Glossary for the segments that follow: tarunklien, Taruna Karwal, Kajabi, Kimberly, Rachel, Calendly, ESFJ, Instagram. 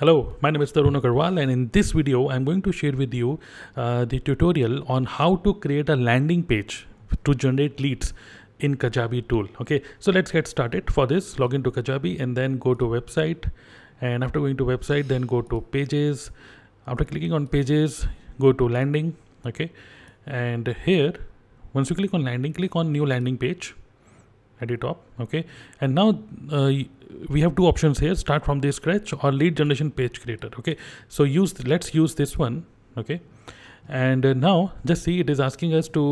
Hello, my name is Taruna Karwal, and in this video I'm going to share with you the tutorial on how to create a landing page to generate leads in Kajabi tool. Okay, so let's get started. For this, log into Kajabi and then go to website, and after going to website then go to pages. After clicking on pages, go to landing. Okay, and here once you click on landing, click on new landing page at the top. Okay, and now we have two options here: start from the scratch or lead generation page creator. Okay, so let's use this one. Okay, and now just see, it is asking us to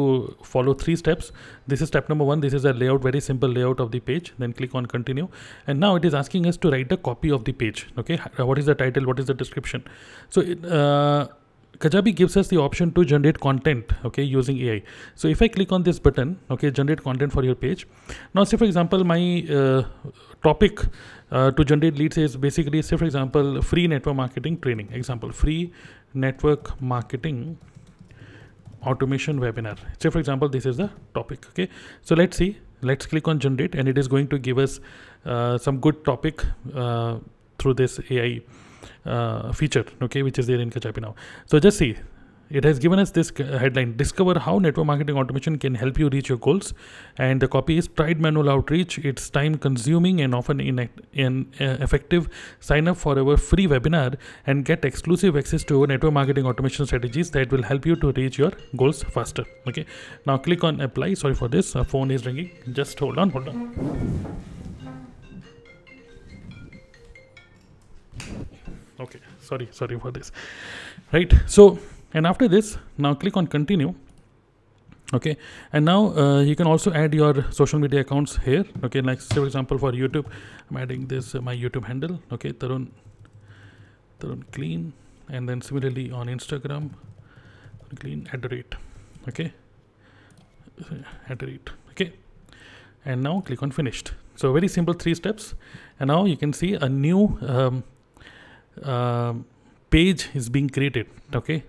follow three steps. This is step number one. This is a layout, very simple layout of the page. Then click on continue, and now it is asking us to write a copy of the page. Okay, what is the title, what is the description? So Kajabi gives us the option to generate content, okay, using AI. So if I click on this button, okay, generate content for your page. Now say for example my topic to generate leads is basically, say for example, free network marketing training. Example, free network marketing automation webinar. Say for example this is the topic. Okay, so let's see, let's click on generate, and it is going to give us some good topic through this AI feature, okay, which is there in Kajabi now. So just see, it has given us this headline: discover how network marketing automation can help you reach your goals. And the copy is: tried manual outreach, it's time consuming and often ineffective. Sign up for our free webinar and get exclusive access to network marketing automation strategies that will help you to reach your goals faster. Okay, now click on apply. Sorry for this, our phone is ringing, just hold on. Okay, sorry for this, right? So, and after this, now click on continue. Okay, and now you can also add your social media accounts here. Okay, like say for example for YouTube, I'm adding this my YouTube handle. Okay, Tarun Clean, and then similarly on Instagram, Clean @ okay, @ okay, and now click on finished. So very simple, three steps, and now you can see a new page is being created. Okay,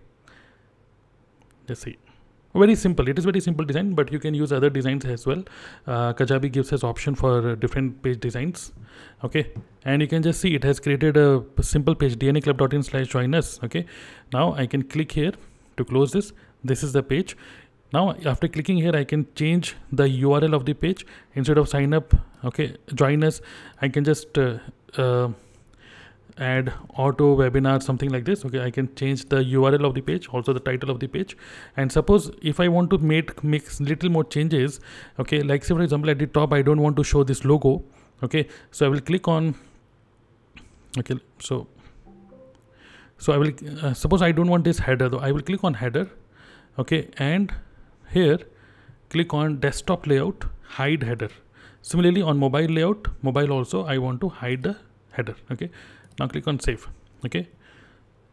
let's see, very simple. It is very simple design, but you can use other designs as well. Kajabi gives us option for different page designs. Okay, and you can just see it has created a simple page, dnaclub.in/join us. Okay, now I can click here to close this. This is the page. Now after clicking here, I can change the URL of the page. Instead of sign up, okay, join us, I can just add auto webinar, something like this. Okay, I can change the URL of the page, also the title of the page. And suppose if I want to make little more changes, okay, like say for example at the top I don't want to show this logo. Okay, so I will click on, okay, so I will suppose I don't want this header though. I will click on header. Okay, and here click on desktop layout, hide header. Similarly on mobile layout, mobile also I want to hide the header. Okay, now click on save. Okay,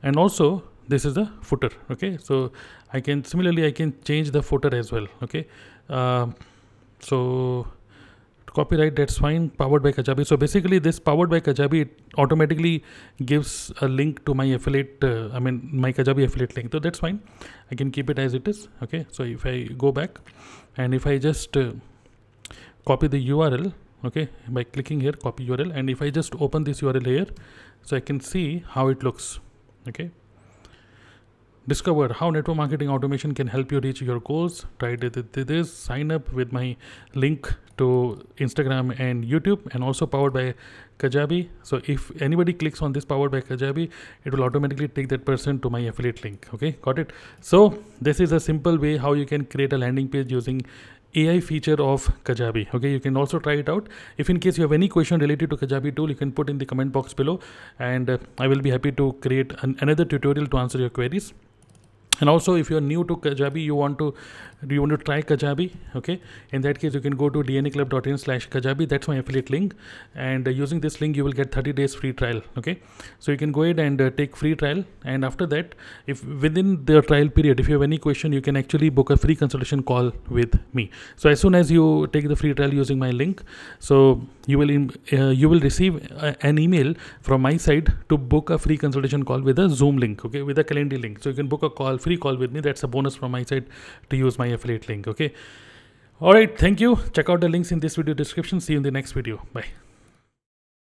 and also this is the footer. Okay, so I can similarly change the footer as well. Okay, so copyright, that's fine, powered by Kajabi. So basically this powered by Kajabi, it automatically gives a link to my affiliate, my Kajabi affiliate link. So that's fine, I can keep it as it is. Okay, so if I go back and if I just copy the URL, okay, by clicking here, copy URL, and if I just open this URL here, so I can see how it looks. Okay, discover how network marketing automation can help you reach your goals. Try this, sign up with my link to Instagram and YouTube, and also powered by Kajabi. So if anybody clicks on this powered by Kajabi, it will automatically take that person to my affiliate link. Okay, got it? So this is a simple way how you can create a landing page using AI feature of Kajabi. Okay, you can also try it out. If in case you have any question related to Kajabi tool, you can put in the comment box below, and I will be happy to create another tutorial to answer your queries. And also if you are new to Kajabi, you want to try Kajabi, okay, in that case you can go to dnaclub.in/Kajabi. That's my affiliate link, and using this link you will get 30 days free trial. Okay, so you can go ahead and take free trial, and after that, if within the trial period if you have any question, you can actually book a free consultation call with me. So as soon as you take the free trial using my link, so you will receive an email from my side to book a free consultation call with a Zoom link, okay, with a Calendly link. So you can book a free call with me. That's a bonus from my side to use my affiliate link. Okay, all right, thank you. Check out the links in this video description. See you in the next video. Bye.